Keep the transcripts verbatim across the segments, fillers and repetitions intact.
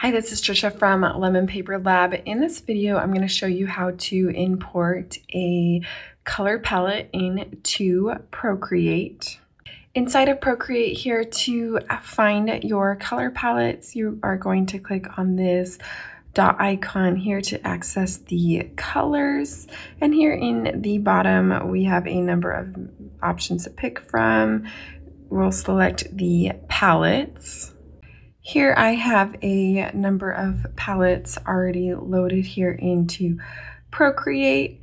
Hi, this is Trisha from Lemon Paper Lab. In this video, I'm going to show you how to import a color palette into Procreate. Inside of Procreate here, to find your color palettes, you are going to click on this dot icon here to access the colors. And here in the bottom, we have a number of options to pick from. We'll select the palettes. Here I have a number of palettes already loaded here into Procreate.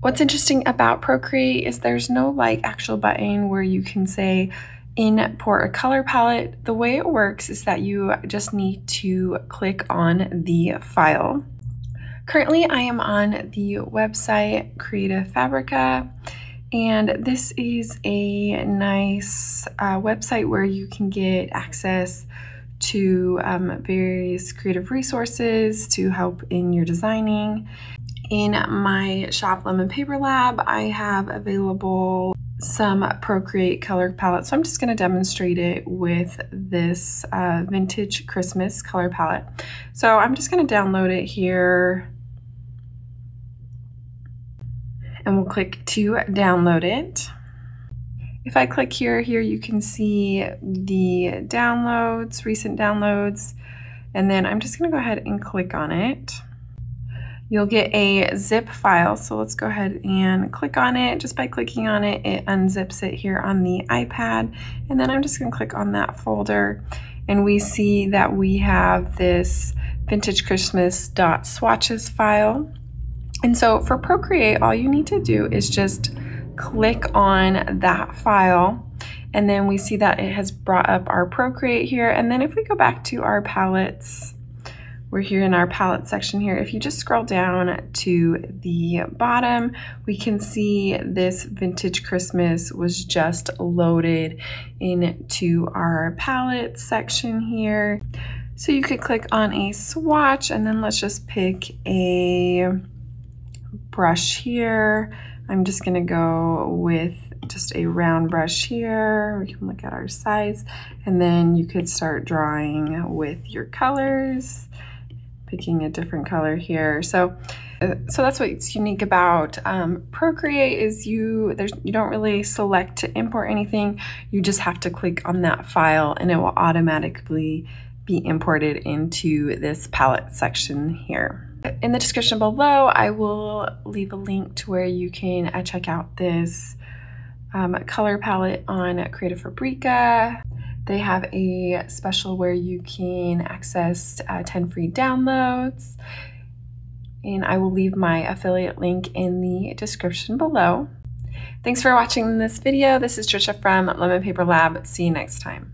What's interesting about Procreate is there's no like actual button where you can say import a color palette. The way it works is that you just need to click on the file. Currently I am on the website Creative Fabrica. And this is a nice uh, website where you can get access to um, various creative resources to help in your designing. In my shop, Lemon Paper Lab, I have available some Procreate color palette. So I'm just gonna demonstrate it with this uh, Vintage Christmas color palette. So I'm just gonna download it here and we'll click to download it. If I click here, here you can see the downloads, recent downloads, and then I'm just gonna go ahead and click on it. You'll get a zip file, so let's go ahead and click on it. Just by clicking on it, it unzips it here on the iPad, and then I'm just gonna click on that folder, and we see that we have this vintage Christmas.swatches file. And so for Procreate, all you need to do is just click on that file, and then we see that it has brought up our Procreate here. And then if we go back to our palettes, we're here in our palette section here. If you just scroll down to the bottom, we can see this Vintage Christmas was just loaded into our palette section here. So you could click on a swatch, and then let's just pick a brush here. I'm just gonna go with just a round brush here. We can look at our size, and then you could start drawing with your colors, picking a different color here. So, so that's what's unique about um, Procreate is you there's you don't really select to import anything. You just have to click on that file, and it will automatically be imported into this palette section here. In the description below, I will leave a link to where you can uh, check out this um, color palette on Creative Fabrica. They have a special where you can access uh, ten free downloads. And I will leave my affiliate link in the description below. Thanks for watching this video. This is Trisha from Lemon Paper Lab. See you next time.